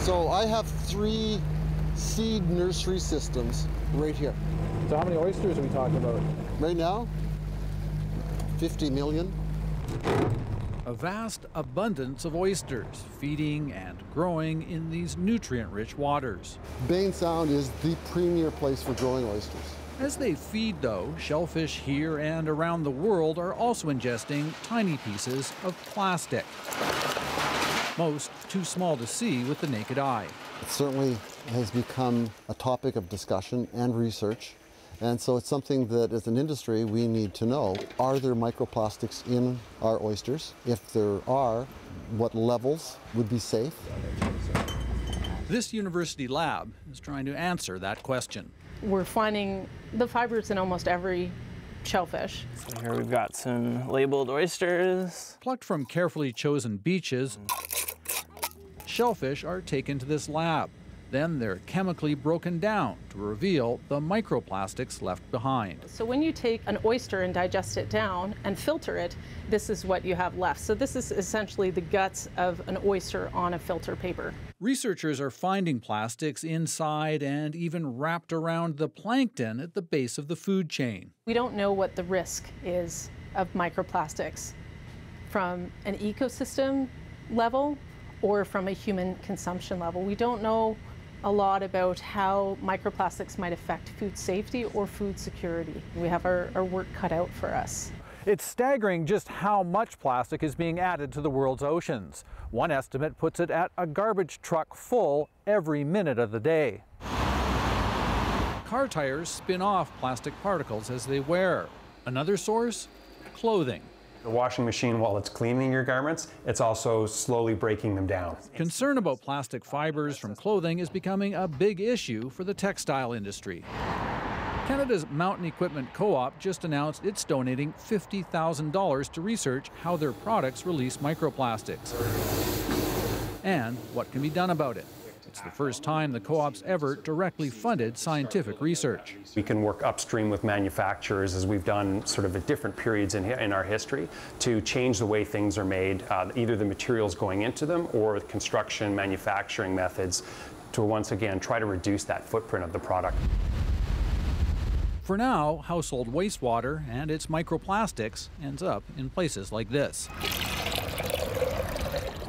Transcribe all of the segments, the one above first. So I have 3 seed nursery systems right here. So how many oysters are we talking about? Right now, 50 million. A vast abundance of oysters feeding and growing in these nutrient-rich waters. Bay Sound is the premier place for growing oysters. As they feed, though, shellfish here and around the world are also ingesting tiny pieces of plastic, most too small to see with the naked eye. It certainly has become a topic of discussion and research, and so it's something that, as an industry, we need to know. Are there microplastics in our oysters? If there are, what levels would be safe? This university lab is trying to answer that question. We're finding the fibers in almost every shellfish. So here we've got some labeled oysters. Plucked from carefully chosen beaches, shellfish are taken to this lab. Then they're chemically broken down to reveal the microplastics left behind. So when you take an oyster and digest it down and filter it, this is what you have left. So this is essentially the guts of an oyster on a filter paper. Researchers are finding plastics inside and even wrapped around the plankton at the base of the food chain. We don't know what the risk is of microplastics from an ecosystem level or from a human consumption level. We don't know a lot about how microplastics might affect food safety or food security. We have our work cut out for us. It's staggering just how much plastic is being added to the world's oceans. One estimate puts it at a garbage truck full every minute of the day. Car tires spin off plastic particles as they wear. Another source? Clothing. The washing machine, while it's cleaning your garments, it's also slowly breaking them down. Concern about plastic fibers from clothing is becoming a big issue for the textile industry. Canada's Mountain Equipment Co-op just announced it's donating $50,000 to research how their products release microplastics and what can be done about it. It's the first time the co-op's ever directly funded scientific research. We can work upstream with manufacturers, as we've done sort of at different periods in our history, to change the way things are made, either the materials going into them or construction, manufacturing methods, to once again try to reduce that footprint of the product. For now, household wastewater and its microplastics ends up in places like this.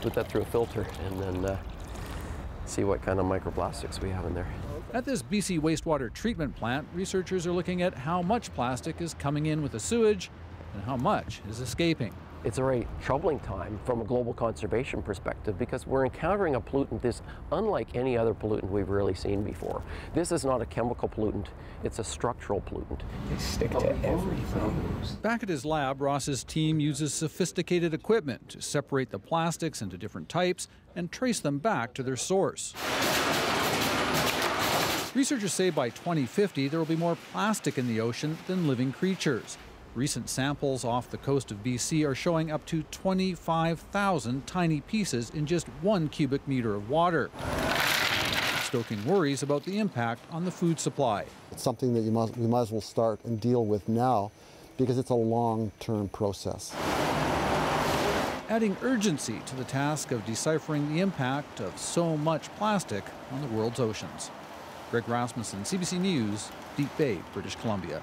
Put that through a filter and then see what kind of microplastics we have in there. At this BC wastewater treatment plant, researchers are looking at how much plastic is coming in with the sewage and how much is escaping. It's a very troubling time from a global conservation perspective because we're encountering a pollutant that's unlike any other pollutant we've really seen before. This is not a chemical pollutant, it's a structural pollutant. They stick to everything. Back at his lab, Ross's team uses sophisticated equipment to separate the plastics into different types and trace them back to their source. Researchers say by 2050 there will be more plastic in the ocean than living creatures. Recent samples off the coast of BC are showing up to 25,000 tiny pieces in just 1 cubic meter of water, stoking worries about the impact on the food supply. It's something that we might as well start and deal with now because it's a long-term process. Adding urgency to the task of deciphering the impact of so much plastic on the world's oceans. Greg Rasmussen, CBC News, Deep Bay, British Columbia.